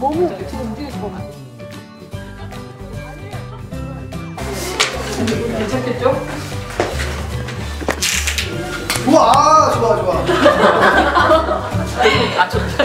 너무 지금 움직일 것 같아요. 괜찮겠죠? 우와! 좋아, 좋아. 아, 좋다.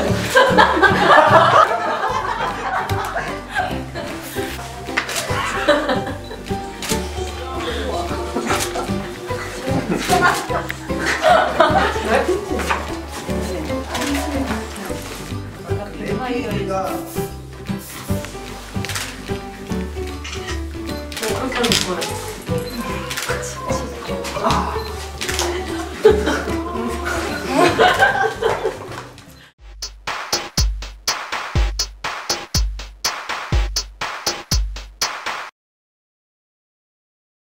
아.